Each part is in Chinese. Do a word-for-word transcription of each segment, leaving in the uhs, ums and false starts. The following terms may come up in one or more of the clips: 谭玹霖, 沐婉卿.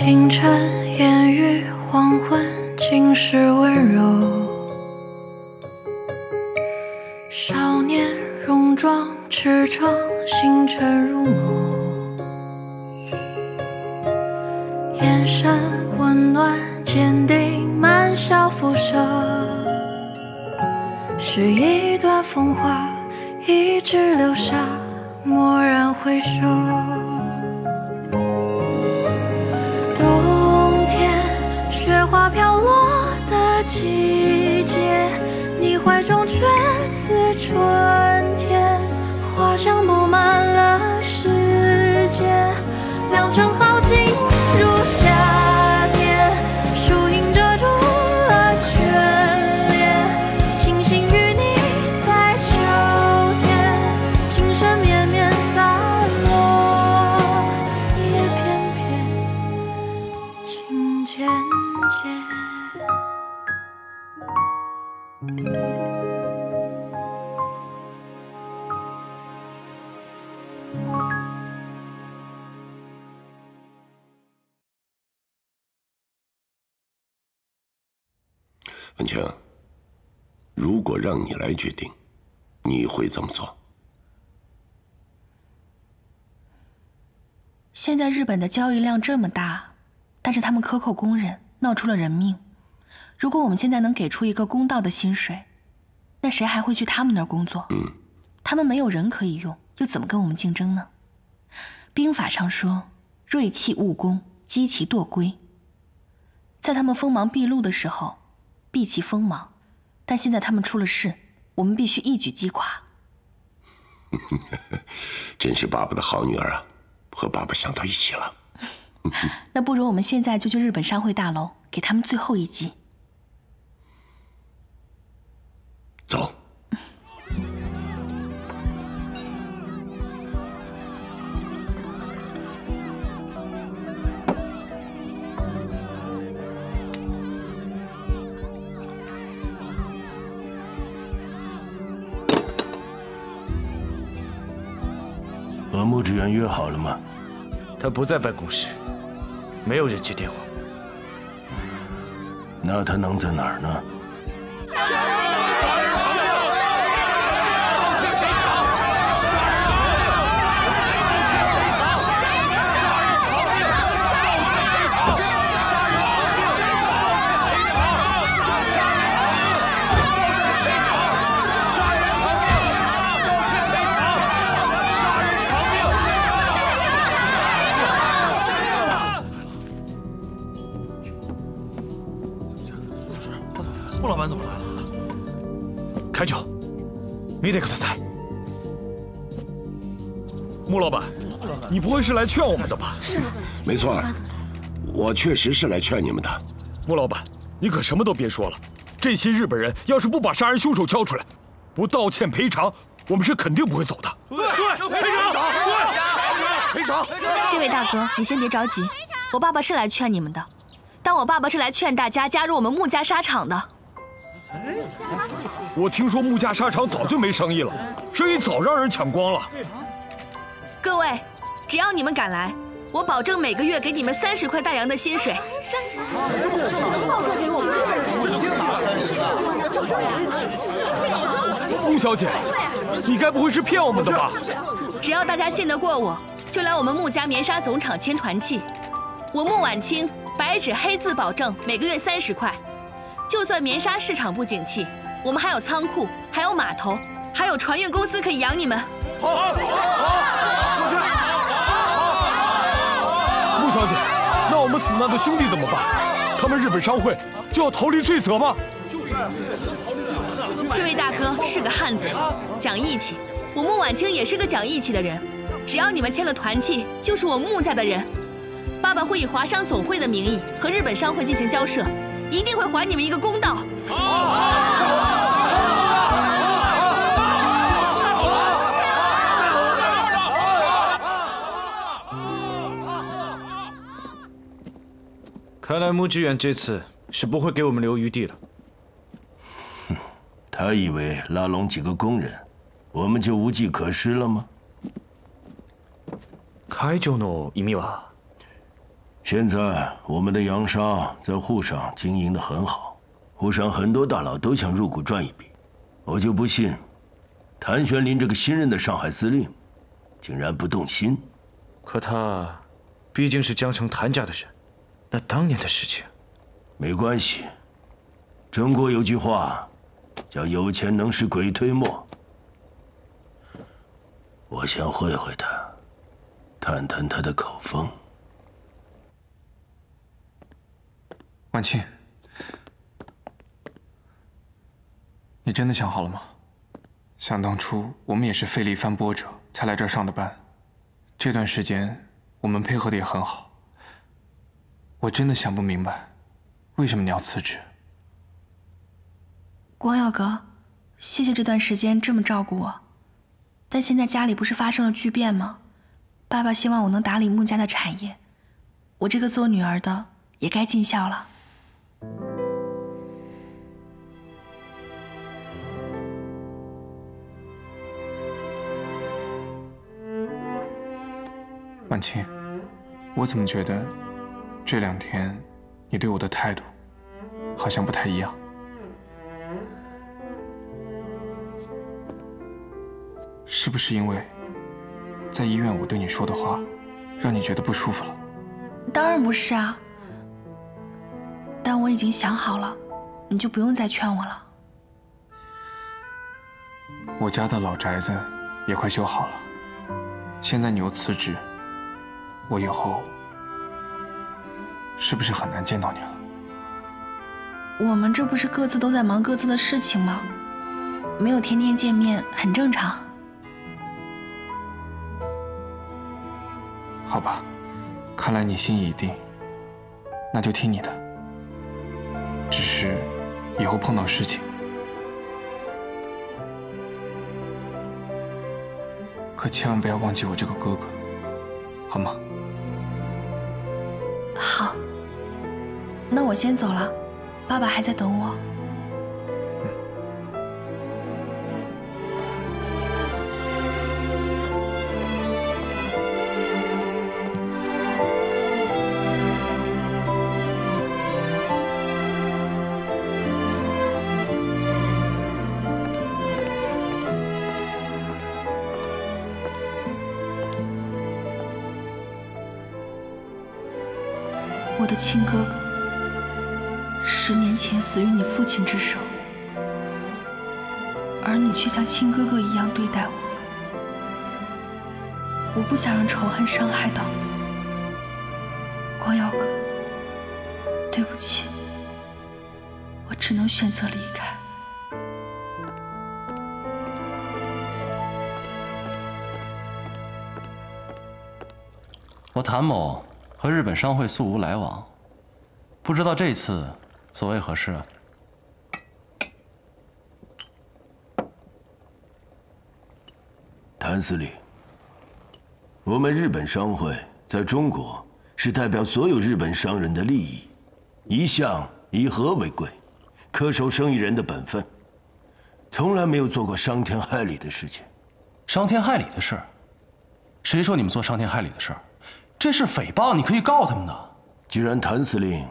清晨烟雨，黄昏尽是温柔。少年戎装，驰骋星辰如梦。眼神温暖，坚定满笑浮生。是一段风华，一直流沙，蓦然回首。 花飘落的季节，你怀中却似春天，花香布满了世界，良辰好景如夏天，树荫遮住了眷恋，清醒与你在秋天，琴声绵绵洒落叶片片，情渐。 文清，如果让你来决定，你会怎么做？现在日本的交易量这么大，但是他们克扣工人，闹出了人命。 如果我们现在能给出一个公道的薪水，那谁还会去他们那儿工作？嗯，他们没有人可以用，又怎么跟我们竞争呢？兵法上说“锐气务工，击其惰归”。在他们锋芒毕露的时候，避其锋芒；但现在他们出了事，我们必须一举击垮。真是爸爸的好女儿啊，和爸爸想到一起了。那不如我们现在就去日本商会大楼，给他们最后一击。 走。和穆志远约好了吗？他不在办公室，没有人接电话。那他能在哪儿呢？ 会長、見てください。穆老板，你不会是来劝我们的吧？是，没错，我确实是来劝你们的。穆老板，你可什么都别说了。这些日本人要是不把杀人凶手交出来，不道歉赔偿，我们是肯定不会走的。对对，赔偿，对，赔偿，赔偿。这位大哥，你先别着急，我爸爸是来劝你们的，但我爸爸是来劝大家加入我们穆家沙场的。 我听说穆家沙场早就没生意了，生意早让人抢光了。各位，只要你们敢来，我保证每个月给你们三十块大洋的薪水。三十，能保证给我们？肯定拿三十。穆小姐，你该不会是骗我们的吧？只要大家信得过我，就来我们穆家棉纱总厂签团契。我穆婉清白纸黑字保证每个月三十块。 就算棉纱市场不景气，我们还有仓库，还有码头，还有船运公司可以养你们。好，好，好，好，穆小姐，那我们死难的兄弟怎么办？他们日本商会就要逃离罪责吗？这位大哥是个汉子，讲义气。我穆婉清也是个讲义气的人，只要你们签了团契，就是我穆家的人。爸爸会以华商总会的名义和日本商会进行交涉。 一定会还你们一个公道。看来穆志远这次是不会给我们留余地了。哼，他以为拉拢几个工人，我们就无计可施了吗？开除の意味は？现在我们的洋商在沪上经营得很好，沪上很多大佬都想入股赚一笔，我就不信，谭玄林这个新任的上海司令，竟然不动心。可他毕竟是江城谭家的人，那当年的事情，没关系。中国有句话，叫有钱能使鬼推磨。 我想会会他，探探他的口风。婉清，你真的想好了吗？想当初我们也是费了一番波折才来这儿上的班，这段时间我们配合的也很好。我真的想不明白，为什么你要辞职？光耀阁，谢谢这段时间这么照顾我。 但现在家里不是发生了巨变吗？爸爸希望我能打理穆家的产业，我这个做女儿的也该尽孝了。婉清，我怎么觉得这两天你对我的态度好像不太一样？ 是不是因为，在医院我对你说的话，让你觉得不舒服了？当然不是啊，但我已经想好了，你就不用再劝我了。我家的老宅子也快修好了，现在你又辞职，我以后是不是很难见到你了？我们这不是各自都在忙各自的事情吗？没有天天见面很正常。 好吧，看来你心意已定，那就听你的。只是以后碰到事情，可千万不要忘记我这个哥哥，好吗？好，那我先走了，爸爸还在等我。 我的亲哥哥，十年前死于你父亲之手，而你却像亲哥哥一样对待我。我不想让仇恨伤害到你，光耀哥，对不起，我只能选择离开。 我谭某。 和日本商会素无来往，不知道这次所谓何事啊？谭司令，我们日本商会在中国是代表所有日本商人的利益，一向以和为贵，恪守生意人的本分，从来没有做过伤天害理的事情。伤天害理的事？谁说你们做伤天害理的事？ 这是诽谤，你可以告他们的。既然谭司令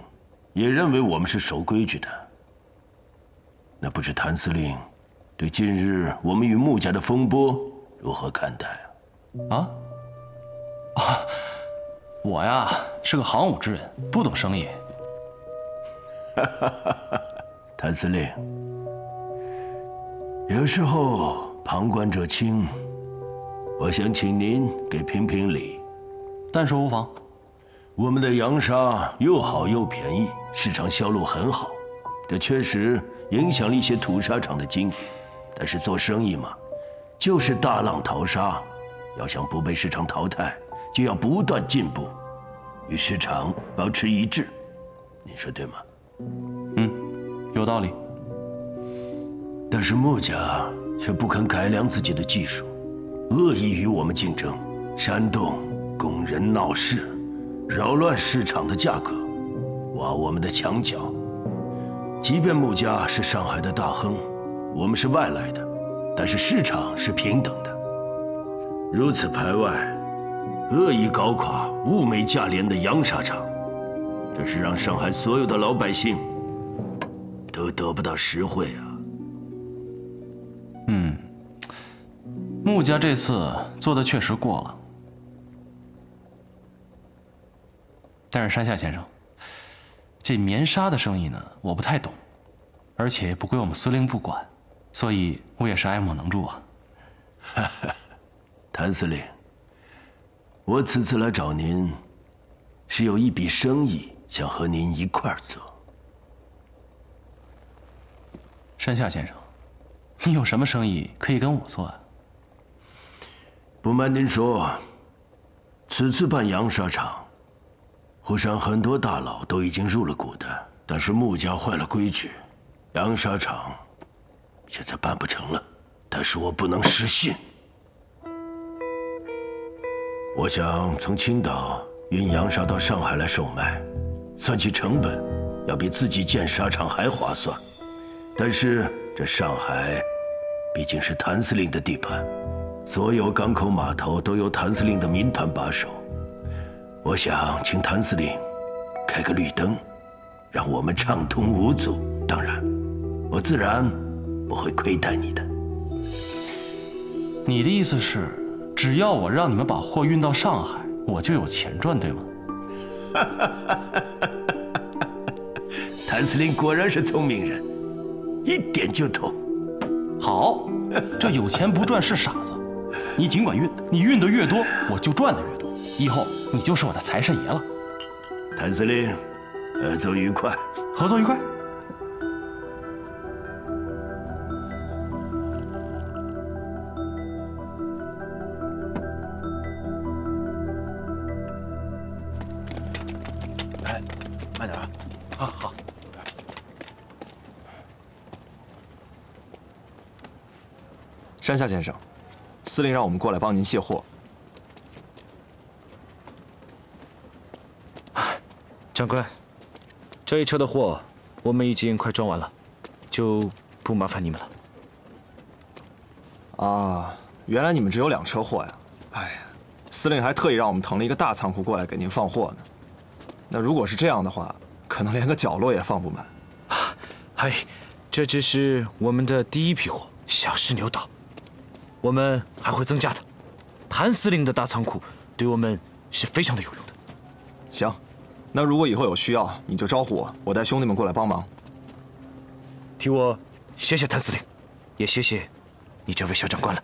也认为我们是守规矩的，那不知谭司令对近日我们与穆家的风波如何看待啊？啊，啊，我呀是个行伍之人，不懂生意。谭司令，有时候旁观者清，我想请您给评评理。 但说无妨，我们的洋沙又好又便宜，市场销路很好，这确实影响了一些土沙厂的经营。但是做生意嘛，就是大浪淘沙，要想不被市场淘汰，就要不断进步，与市场保持一致。你说对吗？嗯，有道理。但是穆家却不肯改良自己的技术，恶意与我们竞争，煽动 工人闹事，扰乱市场的价格，挖我们的墙角。即便穆家是上海的大亨，我们是外来的，但是市场是平等的。如此排外，恶意搞垮物美价廉的洋纱厂，这是让上海所有的老百姓都得不到实惠啊。嗯，穆家这次做的确实过了，但是山下先生，这棉纱的生意呢，我不太懂，而且不归我们司令部管，所以我也是爱莫能助啊。哈哈，谭司令。 我此次来找您，是有一笔生意想和您一块儿做。山下先生，你有什么生意可以跟我做啊？不瞒您说，此次办洋纱厂，沪上很多大佬都已经入了股的，但是穆家坏了规矩，洋纱厂现在办不成了。但是我不能失信。 我想从青岛运洋纱到上海来售卖，算起成本，要比自己建纱厂还划算。但是这上海毕竟是谭司令的地盘，所有港口码头都由谭司令的民团把守。我想请谭司令开个绿灯，让我们畅通无阻。当然，我自然不会亏待你的。你的意思是？ 只要我让你们把货运到上海，我就有钱赚，对吗？谭司令果然是聪明人，一点就懂。好，这有钱不赚是傻子。你尽管运，你运的越多，我就赚的越多。以后你就是我的财神爷了。谭司令，合作愉快。合作愉快。 山下先生，司令让我们过来帮您卸货。长官，这一车的货我们已经快装完了，就不麻烦你们了。啊，原来你们只有两车货呀！哎呀，司令还特意让我们腾了一个大仓库过来给您放货呢。那如果是这样的话，可能连个角落也放不满。哎，这只是我们的第一批货，小试牛刀。 我们还会增加的，谭司令的大仓库对我们是非常的有用的。行，那如果以后有需要，你就招呼我，我带兄弟们过来帮忙。替我谢谢谭司令，也谢谢你这位小长官了。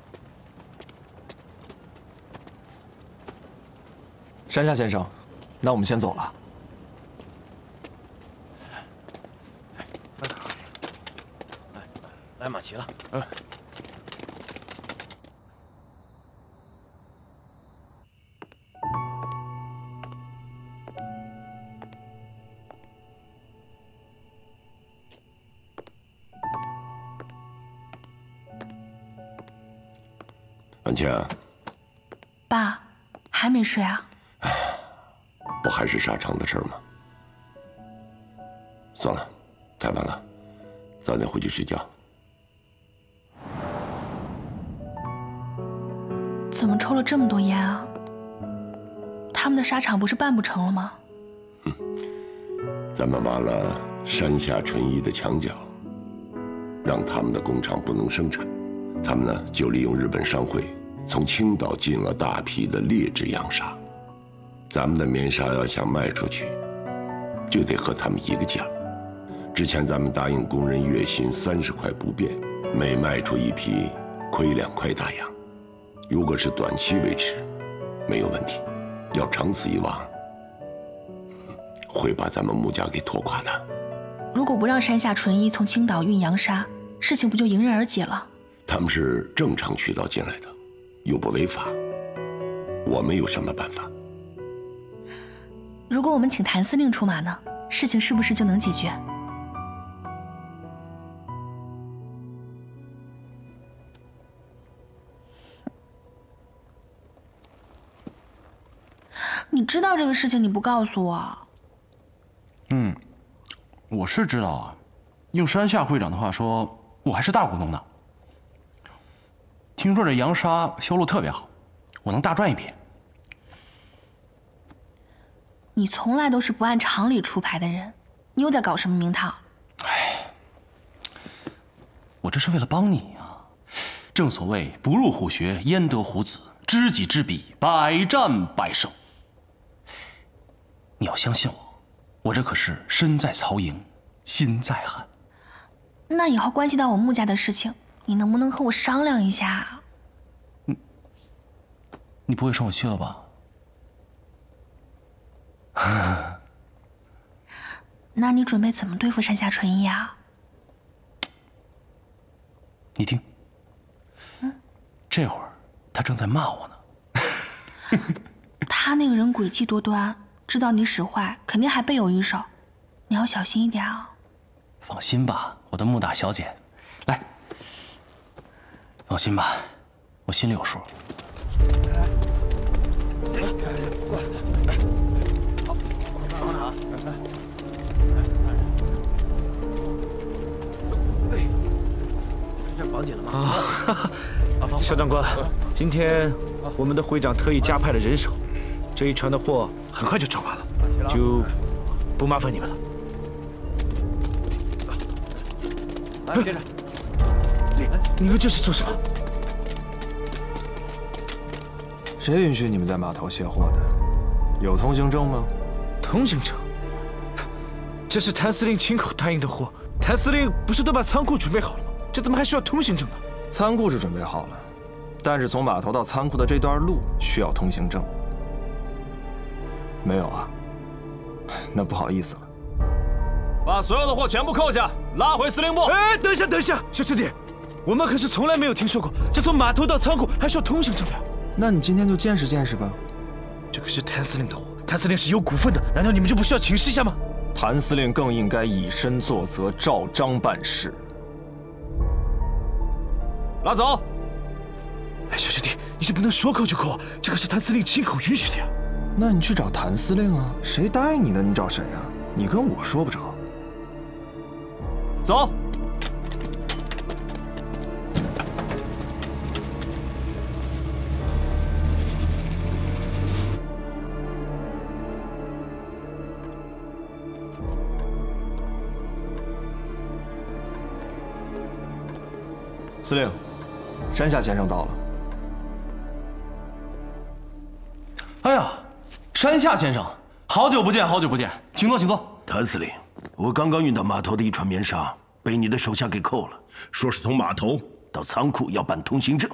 山下先生，那我们先走了。 来，来马奇了。嗯。 安倩，爸，还没睡啊？不还是沙场的事吗？算了，太晚了，早点回去睡觉。怎么抽了这么多烟啊？他们的沙场不是办不成了吗？哼，咱们挖了山下纯一的墙角，让他们的工厂不能生产。 他们呢，就利用日本商会从青岛进了大批的劣质洋纱。咱们的棉纱要想卖出去，就得和他们一个价。之前咱们答应工人月薪三十块不变，每卖出一批亏两块大洋。如果是短期维持，没有问题；要长此以往，会把咱们穆家给拖垮的。如果不让山下纯一从青岛运洋纱，事情不就迎刃而解了？ 他们是正常渠道进来的，又不违法，我们有什么办法？如果我们请谭司令出马呢，事情是不是就能解决？你知道这个事情，你不告诉我。嗯，我是知道啊。用山下会长的话说，我还是大股东呢。 听说这洋纱销路特别好，我能大赚一笔。你从来都是不按常理出牌的人，你又在搞什么名堂？哎，我这是为了帮你啊！正所谓不入虎穴，焉得虎子？知己知彼，百战百胜。你要相信我，我这可是身在曹营，心在汉。那以后关系到我穆家的事情，你能不能和我商量一下啊？你，你不会生我气了吧？ 那你准备怎么对付山下纯一啊？你听，嗯，这会儿他正在骂我呢。他那个人诡计多端，知道你使坏，肯定还背有一手，你要小心一点啊。放心吧，我的穆大小姐，来，放心吧，我心里有数。 绑紧了吗？啊，肖长官，今天我们的会长特意加派了人手，这一船的货很快就装完了，就不麻烦你们了。来，先生，你你们这是做什么？谁允许你们在码头卸货的？有通行证吗？通行证？这是谭司令亲口答应的货，谭司令不是都把仓库准备好了吗？ 这怎么还需要通行证呢？仓库是准备好了，但是从码头到仓库的这段路需要通行证。没有啊？那不好意思了。把所有的货全部扣下，拉回司令部。哎，等一下，等一下，小兄弟，我们可是从来没有听说过，这从码头到仓库还需要通行证的。那你今天就见识见识吧。这可是谭司令的货，谭司令是有股份的，难道你们就不需要请示一下吗？谭司令更应该以身作则，照章办事。 拉走！哎，小兄弟，你这不能说扣就扣，这可是谭司令亲口允许的呀。那你去找谭司令啊，谁答应你的，你找谁啊？你跟我说不着。走。司令。 山下先生到了。哎呀，山下先生，好久不见，好久不见，请坐，请坐。谭司令，我刚刚运到码头的一船棉纱被你的手下给扣了，说是从码头到仓库要办通行证。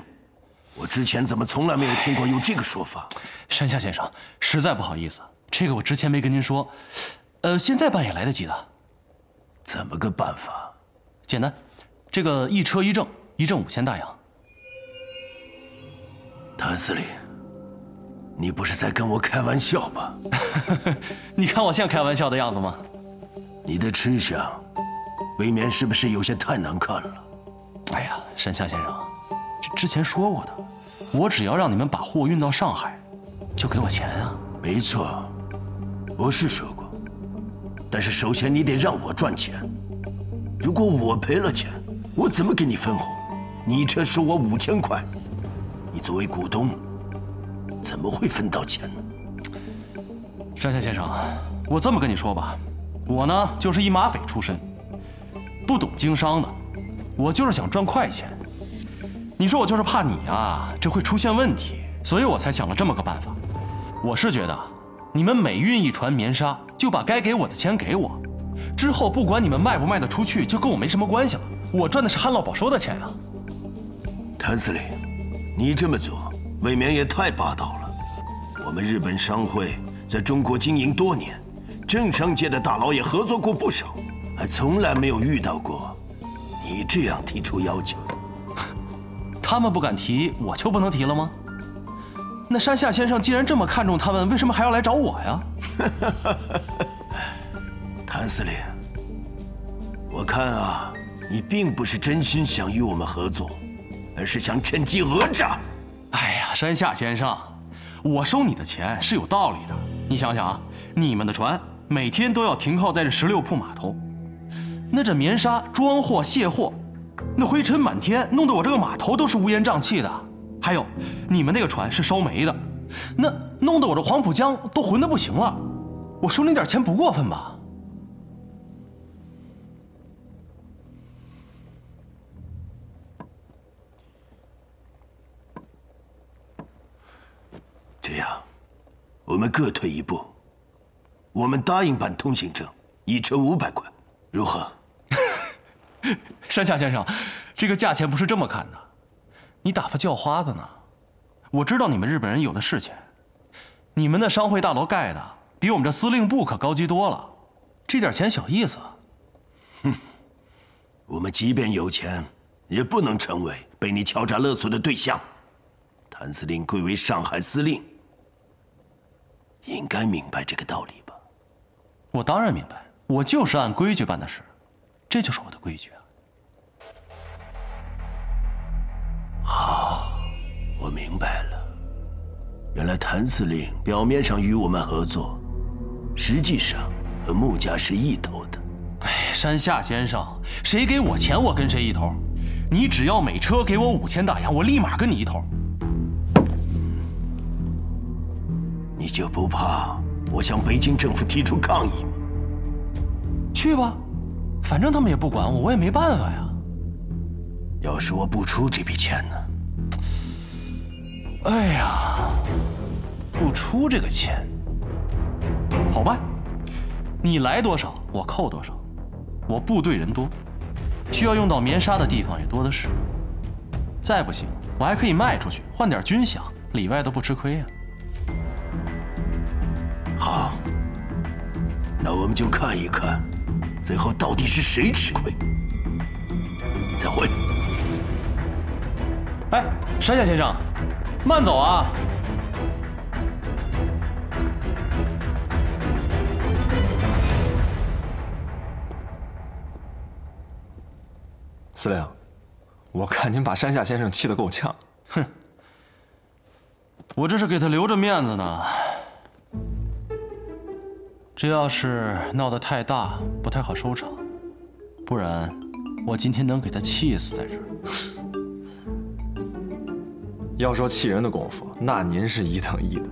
我之前怎么从来没有听过有这个说法？山下先生，实在不好意思，这个我之前没跟您说，呃，现在办也来得及的。怎么个办法？简单，这个一车一证，一证五千大洋。 谭司令，你不是在跟我开玩笑吧？你看我像开玩笑的样子吗？你的吃相，未免是不是有些太难看了？哎呀，山下先生，之前说过的，我只要让你们把货运到上海，就给我钱啊。没错，我是说过，但是首先你得让我赚钱。如果我赔了钱，我怎么给你分红？你一车收我五千块。 你作为股东，怎么会分到钱呢？山下先生，我这么跟你说吧，我呢就是一马匪出身，不懂经商的，我就是想赚快钱。你说我就是怕你啊，这会出现问题，所以我才想了这么个办法。我是觉得，你们每运一船棉纱，就把该给我的钱给我，之后不管你们卖不卖得出去，就跟我没什么关系了。我赚的是旱涝保收的钱啊，谭司令。 你这么做未免也太霸道了。我们日本商会在中国经营多年，政商界的大佬也合作过不少，还从来没有遇到过你这样提出要求。他们不敢提，我就不能提了吗？那山下先生既然这么看重他们，为什么还要来找我呀？谭司令，我看啊，你并不是真心想与我们合作。 而是想趁机讹诈。哎呀，山下先生，我收你的钱是有道理的。你想想啊，你们的船每天都要停靠在这十六铺码头，那这棉纱装货卸货，那灰尘满天，弄得我这个码头都是乌烟瘴气的。还有，你们那个船是烧煤的，那弄得我这黄浦江都浑得不行了。我收您点钱不过分吧？这样，我们各退一步，我们答应办通行证，一车五百块，如何？山下先生，这个价钱不是这么看的，你打发叫花子呢？我知道你们日本人有的是钱，你们的商会大楼盖的。 比我们这司令部可高级多了，这点钱小意思。哼，我们即便有钱，也不能成为被你敲诈勒索的对象。谭司令贵为上海司令，应该明白这个道理吧？我当然明白，我就是按规矩办的事，这就是我的规矩啊。好，我明白了。原来谭司令表面上与我们合作。 实际上和穆家是一头的。哎，山下先生，谁给我钱，我跟谁一头。你只要每车给我五千大洋，我立马跟你一头。你就不怕我向北京政府提出抗议吗？去吧，反正他们也不管我，我也没办法呀。要是我不出这笔钱呢？哎呀，不出这个钱。 好吧，你来多少我扣多少，我部队人多，需要用到棉纱的地方也多的是。再不行，我还可以卖出去换点军饷，里外都不吃亏呀。好，那我们就看一看，最后到底是谁吃亏。再会。哎，山下先生，慢走啊。 司令，我看您把山下先生气得够呛。哼，我这是给他留着面子呢。这要是闹得太大，不太好收场。不然，我今天能给他气死在这儿。要说气人的功夫，那您是一等一的。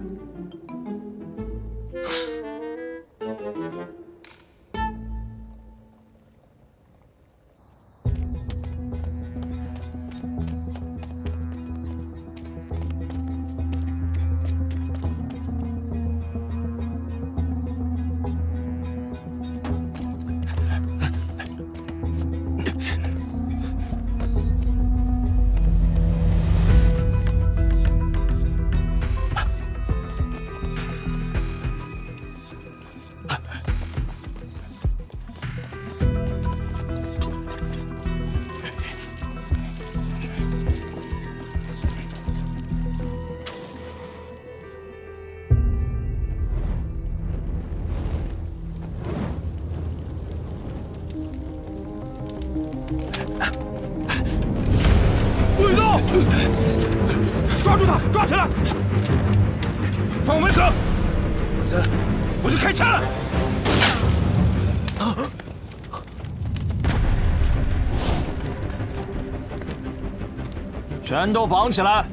全都绑起来！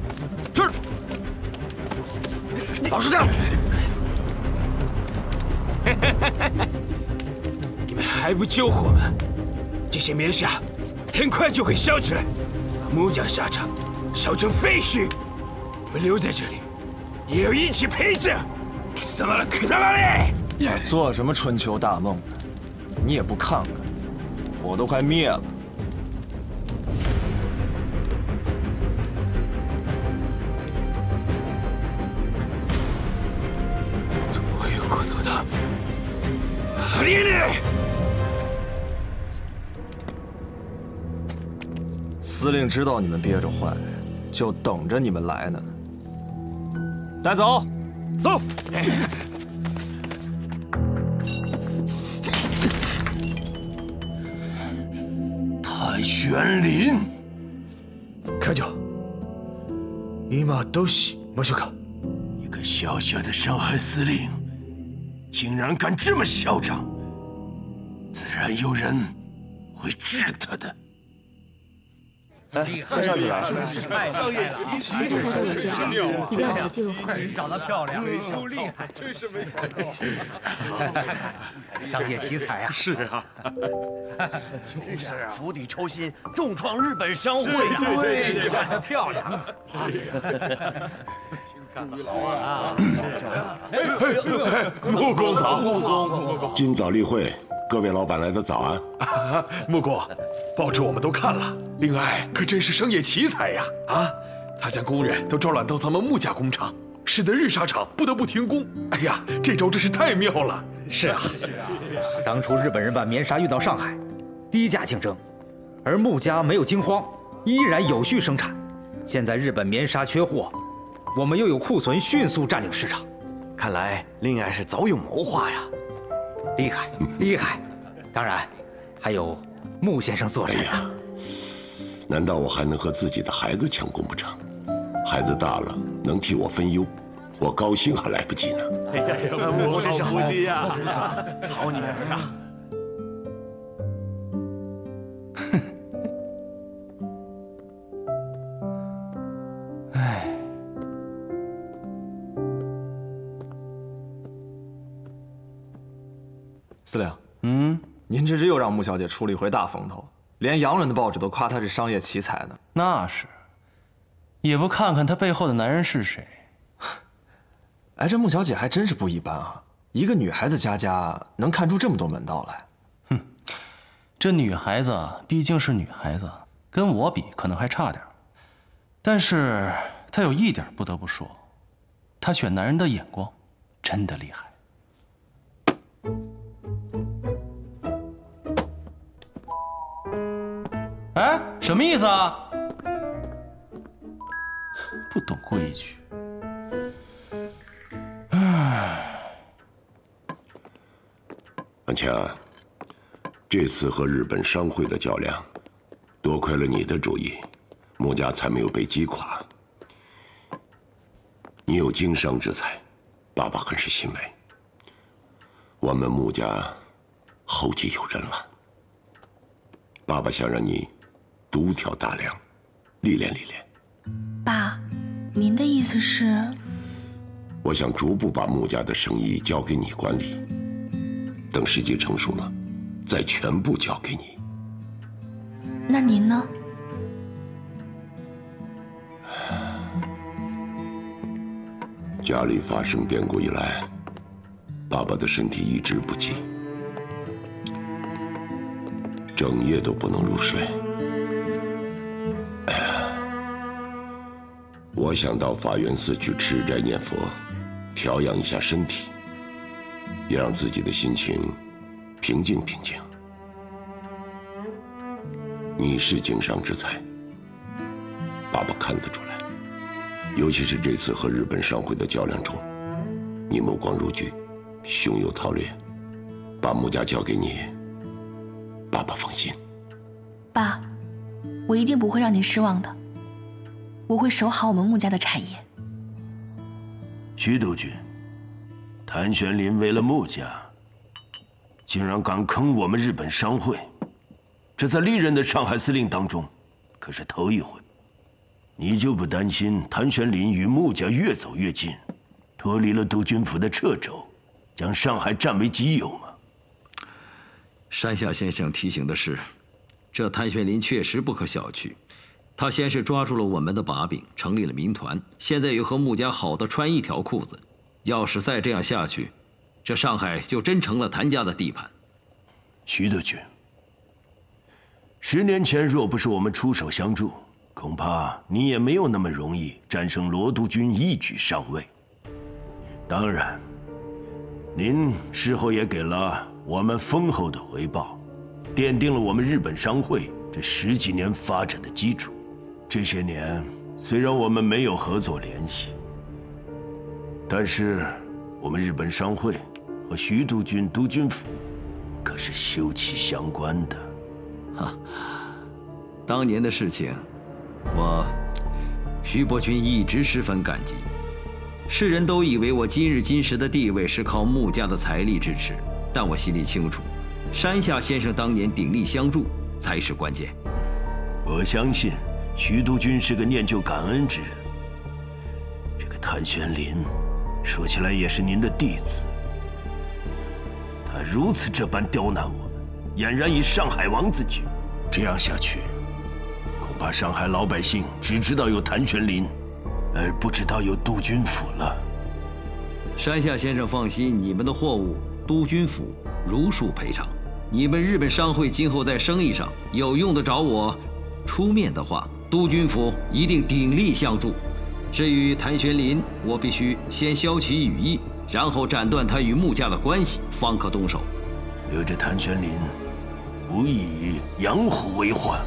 是。老实点。你们还不救火吗？这些棉纱很快就会烧起来，把穆家沙场烧成废墟。你们留在这里，也要一起陪着。做什么春秋大梦？你也不看看，火都快灭了。 司令知道你们憋着坏，就等着你们来呢。带走，走。太玄林，开脚。今どうしましょうか？一个小小的上海司令，竟然敢这么嚣张，自然有人会治他的。厉害，真厉害，太商业奇袭，这才有价值，一定要把它记录好。长得漂亮，没收厉害，真是没想到。商业奇才啊！是啊，就是啊，釜底抽薪，重创日本商会啊！对，干得漂亮。是啊，干得好啊！穆公早，穆公，今早例会。 各位老板来的早啊！啊穆公，报纸我们都看了。令爱可真是商业奇才呀！啊，他将工人都招揽到咱们穆家工厂，使得日纱厂不得不停工。哎呀，这招真是太妙了！是啊，是啊，当初日本人把棉纱运到上海，低价竞争，而穆家没有惊慌，依然有序生产。现在日本棉纱缺货，我们又有库存，迅速占领市场。看来令爱是早有谋划呀！ 厉害，厉害！当然，还有穆先生坐镇啊。难道我还能和自己的孩子抢功不成？孩子大了，能替我分忧，我高兴还来不及呢。哎呀，我真是好福气呀！好女儿啊！哼，哎。 司令，嗯，您这是又让穆小姐出了一回大风头，连洋人的报纸都夸她是商业奇才呢。那是，也不看看她背后的男人是谁。哎，这穆小姐还真是不一般啊，一个女孩子家家能看出这么多门道来。哼，这女孩子毕竟是女孩子，跟我比可能还差点，但是她有一点不得不说，她选男人的眼光真的厉害。 哎，什么意思啊？不懂规矩。哎，安强，这次和日本商会的较量，多亏了你的主意，穆家才没有被击垮。你有经商之才，爸爸很是欣慰。我们穆家后继有人了。爸爸想让你 独挑大梁，历练历练。爸，您的意思是？我想逐步把穆家的生意交给你管理，等时机成熟了，再全部交给你。那您呢？家里发生变故以来，爸爸的身体一直不济，整夜都不能入睡。 我想到法源寺去吃斋念佛，调养一下身体，也让自己的心情平静平静。你是经商之才，爸爸看得出来，尤其是这次和日本商会的较量中，你目光如炬，胸有韬略，把穆家交给你，爸爸放心。爸，我一定不会让您失望的。 我会守好我们穆家的产业。徐督军，谭玄林为了穆家，竟然敢坑我们日本商会，这在历任的上海司令当中，可是头一回。你就不担心谭玄林与穆家越走越近，脱离了督军府的掣肘，将上海占为己有吗？山下先生提醒的是，这谭玄林确实不可小觑。 他先是抓住了我们的把柄，成立了民团，现在又和穆家好的穿一条裤子。要是再这样下去，这上海就真成了谭家的地盘。徐督军，十年前若不是我们出手相助，恐怕你也没有那么容易战胜罗督军，一举上位。当然，您事后也给了我们丰厚的回报，奠定了我们日本商会这十几年发展的基础。 这些年，虽然我们没有合作联系，但是我们日本商会和徐督军、督军府可是休戚相关的。哈，当年的事情，我徐伯钧一直十分感激。世人都以为我今日今时的地位是靠穆家的财力支持，但我心里清楚，山下先生当年鼎力相助才是关键。我相信。徐督军是个念旧感恩之人。这个谭玄林，说起来也是您的弟子。他如此这般刁难我们，俨然以上海王自居。这样下去，恐怕上海老百姓只知道有谭玄林，而不知道有督军府了。山下先生放心，你们的货物，督军府如数赔偿。 你们日本商会今后在生意上有用得着我出面的话，督军府一定鼎力相助。至于谭玄林，我必须先消其羽翼，然后斩断他与穆家的关系，方可动手。留着谭玄林，无异于养虎为患。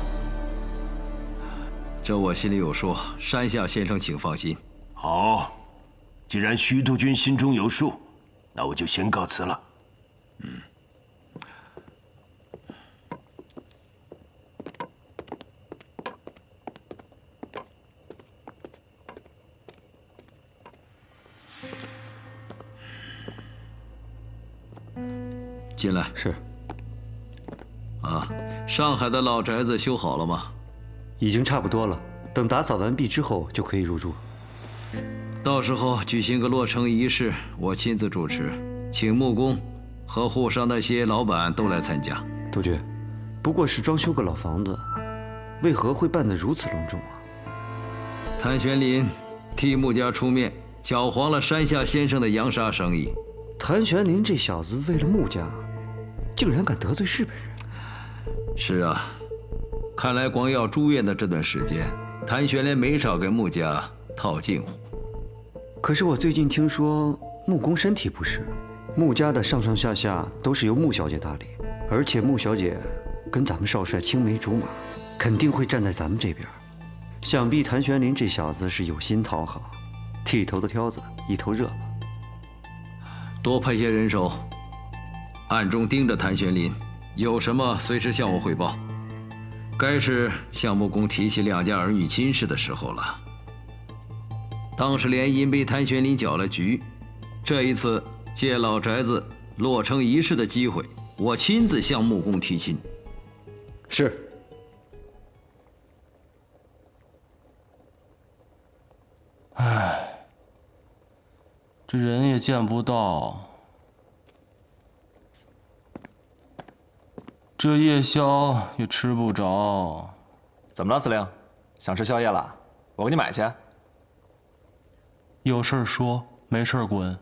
这我心里有数，山下先生请放心。好，既然徐督军心中有数，那我就先告辞了。嗯。 进来是。啊，上海的老宅子修好了吗？已经差不多了，等打扫完毕之后就可以入住。到时候举行个落成仪式，我亲自主持，请木工和沪上那些老板都来参加。督军，不过是装修个老房子，为何会办得如此隆重啊？谭玄林替穆家出面，搅黄了山下先生的洋纱生意。谭玄林这小子为了穆家。 竟然敢得罪日本人！是啊，看来光耀住院的这段时间，谭玄林没少给穆家套近乎。可是我最近听说穆公身体不适，穆家的上上下下都是由穆小姐打理，而且穆小姐跟咱们少帅青梅竹马，肯定会站在咱们这边。想必谭玄林这小子是有心讨好，剃头的挑子一头热了。多派些人手。 暗中盯着谭玄林，有什么随时向我汇报。该是向穆公提起两家儿女亲事的时候了。当时联姻被谭玄林搅了局，这一次借老宅子落成仪式的机会，我亲自向穆公提亲。是。 唉，这人也见不到。 这夜宵也吃不着，怎么了，司令？想吃宵夜了？我给你买去。有事儿说，没事儿滚。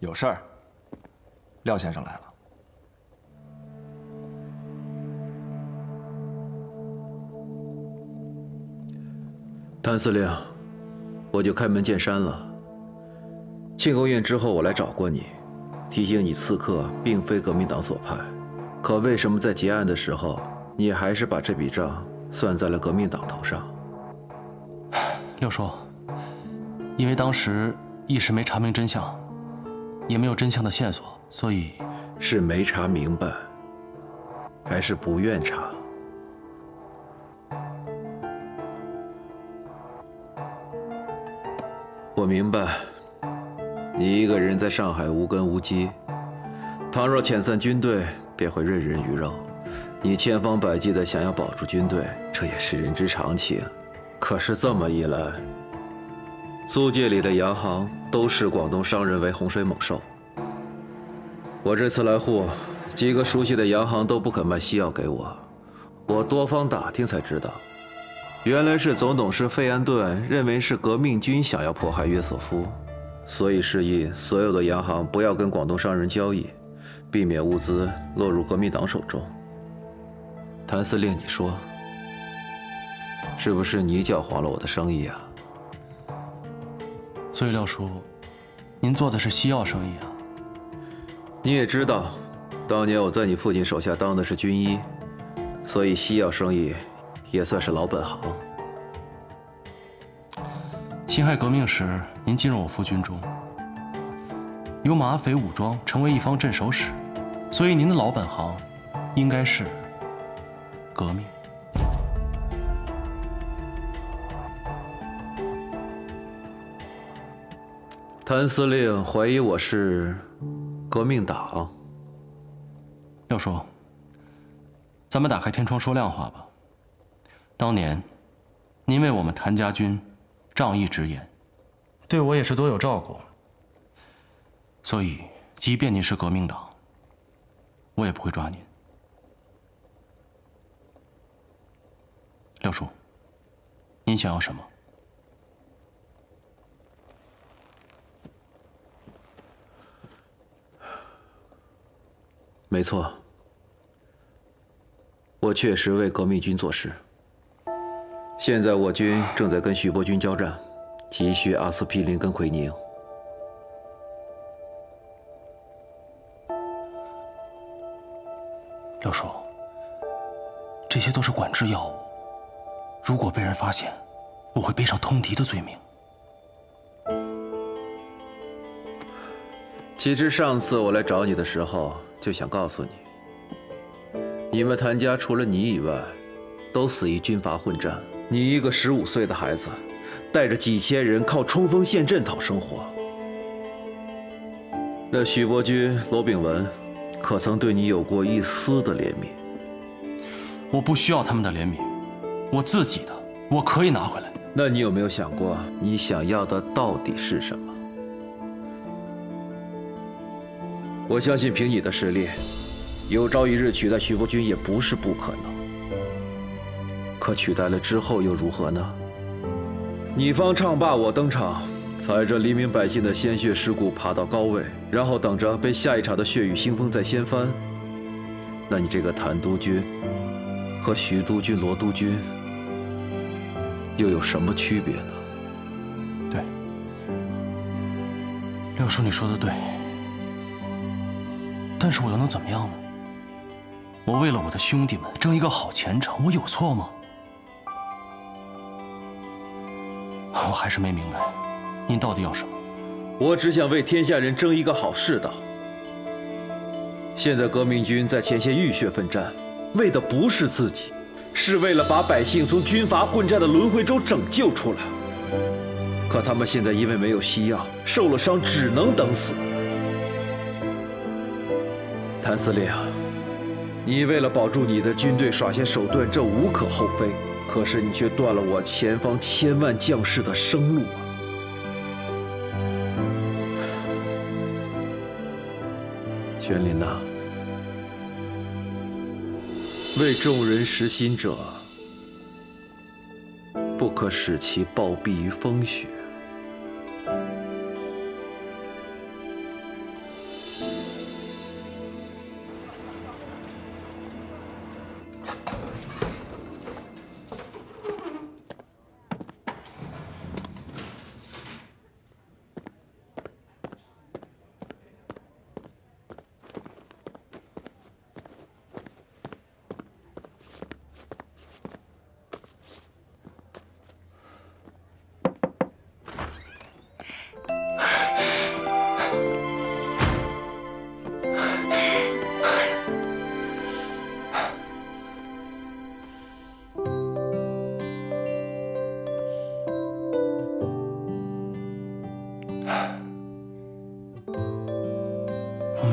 有事儿，廖先生来了。谭司令，我就开门见山了。庆功宴之后，我来找过你，提醒你刺客并非革命党所派。 可为什么在结案的时候，你还是把这笔账算在了革命党头上？六叔，因为当时一时没查明真相，也没有真相的线索，所以是没查明白，还是不愿查？我明白，你一个人在上海无根无基，倘若遣散军队。 便会任人鱼肉，你千方百计的想要保住军队，这也是人之常情。可是这么一来，租界里的洋行都视广东商人为洪水猛兽。我这次来沪，几个熟悉的洋行都不肯卖西药给我，我多方打听才知道，原来是总董事费安顿认为是革命军想要迫害约瑟夫，所以示意所有的洋行不要跟广东商人交易。 避免物资落入革命党手中。谭司令，你说，是不是你搅黄了我的生意啊？所以廖叔，您做的是西药生意啊？你也知道，当年我在你父亲手下当的是军医，所以西药生意也算是老本行。辛亥革命时，您进入我父军中。 由马匪武装成为一方镇守使，所以您的老本行应该是革命。谭司令怀疑我是革命党。廖叔，咱们打开天窗说亮话吧。当年，您为我们谭家军仗义执言，对我也是多有照顾。所以，即便您是革命党，我也不会抓您。廖叔，您想要什么？ 没错，我确实为革命军做事。现在我军正在跟徐波军交战，急需阿司匹林跟奎宁。廖叔，这些都是管制药物，如果被人发现，我会背上通敌的罪名。其实上次我来找你的时候。 就想告诉你，你们谭家除了你以外，都死于军阀混战。你一个十五岁的孩子，带着几千人靠冲锋陷阵讨生活。那许伯钧、罗炳文，可曾对你有过一丝的怜悯？我不需要他们的怜悯，我自己的我可以拿回来。那你有没有想过，你想要的到底是什么？ 我相信，凭你的实力，有朝一日取代徐伯钧也不是不可能。可取代了之后又如何呢？你方唱罢我登场，踩着黎民百姓的鲜血尸骨爬到高位，然后等着被下一场的血雨腥风再掀翻。那你这个谭督军和徐督军、罗督军又有什么区别呢？对，廖叔，你说的对。 但是我又能怎么样呢？我为了我的兄弟们争一个好前程，我有错吗？我还是没明白，您到底要什么？我只想为天下人争一个好世道。现在革命军在前线浴血奋战，为的不是自己，是为了把百姓从军阀混战的轮回中拯救出来。可他们现在因为没有西药，受了伤，只能等死。 谭司令，你为了保住你的军队耍些手段，这无可厚非。可是你却断了我前方千万将士的生路啊！玄林呐，为众人实心者，不可使其暴毙于风雪。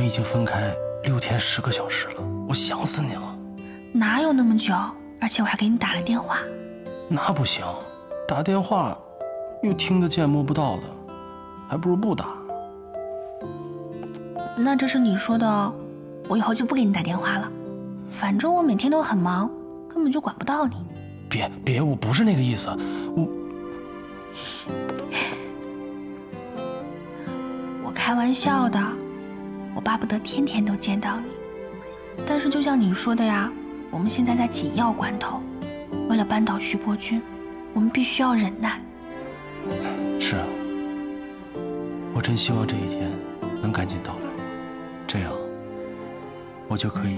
已经分开六天十个小时了，我想死你了。哪有那么久？而且我还给你打了电话。那不行，打电话又听得见摸不到的，还不如不打。那这是你说的哦，我以后就不给你打电话了。反正我每天都很忙，根本就管不到你。别别，我不是那个意思，我我开玩笑的。 我巴不得天天都见到你，但是就像你说的呀，我们现在在紧要关头，为了扳倒徐伯钧，我们必须要忍耐。是啊，我真希望这一天能赶紧到来，这样我就可以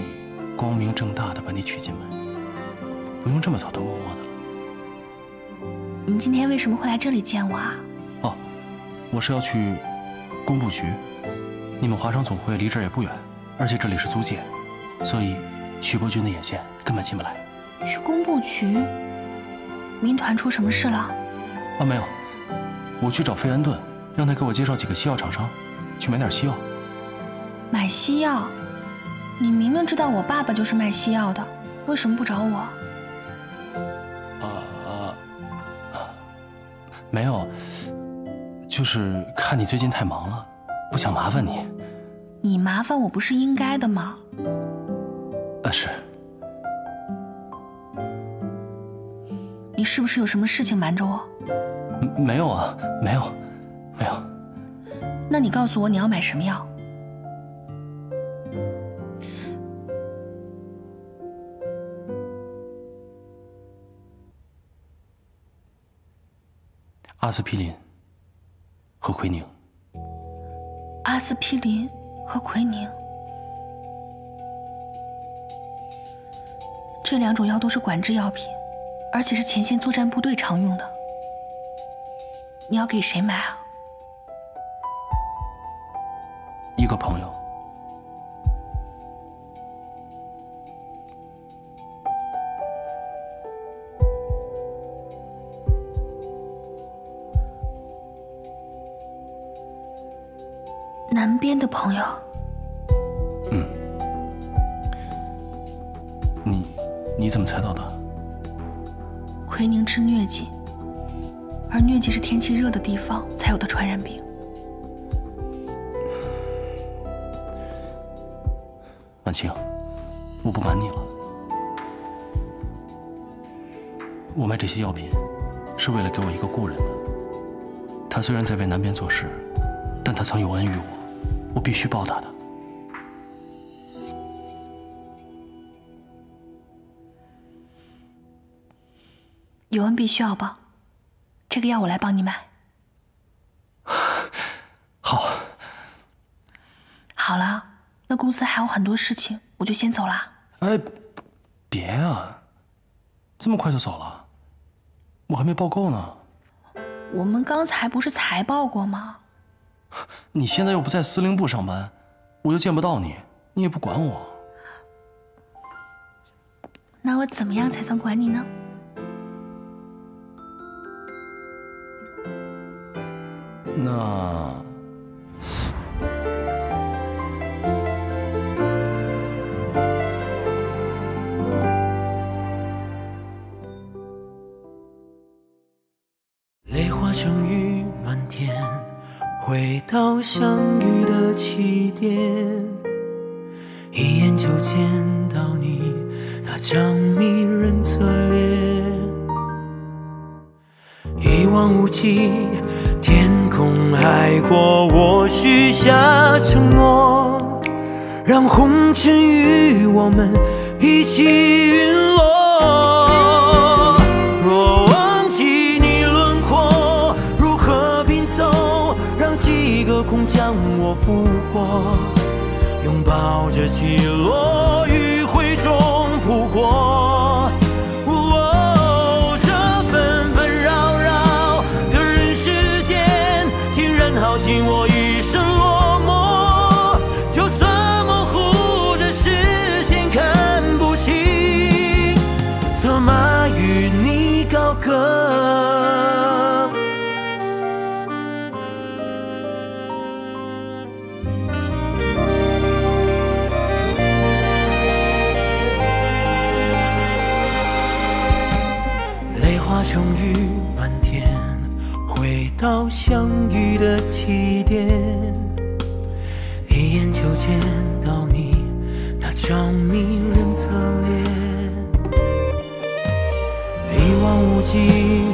光明正大的把你娶进门，不用这么偷偷摸摸的了。你今天为什么会来这里见我啊？哦，我是要去工部局。 你们华商总会离这儿也不远，而且这里是租界，所以徐伯钧的眼线根本进不来。去工部局？民团出什么事了？啊，没有，我去找费安顿，让他给我介绍几个西药厂商，去买点西药。买西药？你明明知道我爸爸就是卖西药的，为什么不找我？啊，没有，就是看你最近太忙了，不想麻烦你。你麻烦我不是应该的吗？啊，是。你是不是有什么事情瞒着我？没有啊，没有，没有。那你告诉我你要买什么药？ 阿司匹林和奎宁。阿司匹林和奎宁，这两种药都是管制药品，而且是前线作战部队常用的。你要给谁买啊？一个朋友。南边的朋友，嗯，你你怎么猜到的？奎宁治疟疾，而疟疾是天气热的地方才有的传染病。婉清，我不瞒你了，我卖这些药品是为了给我一个故人的。他虽然在为南边做事，但他曾有恩于我。 我必须报答他。有恩必须要报，这个药我来帮你买。好。好了，那公司还有很多事情，我就先走了。哎，别啊，这么快就走了？我还没报够呢。我们刚才不是才报过吗？ 你现在又不在司令部上班，我又见不到你，你也不管我。那我怎么样才算管你呢？那…… 泪化成雨漫天。 回到相遇的起点，一眼就见到你那张迷人侧脸，一望无际，天空海阔，我许下承诺，让红尘与我们一起陨落。 将我俘获，拥抱着起落，与灰中扑火。哦，这纷纷扰扰的人世间，竟然耗尽我一生落寞。就算模糊的视线看不清，策马与你高歌。 成雨漫天，回到相遇的起点，一眼就见到你那张迷人侧脸，一望无际。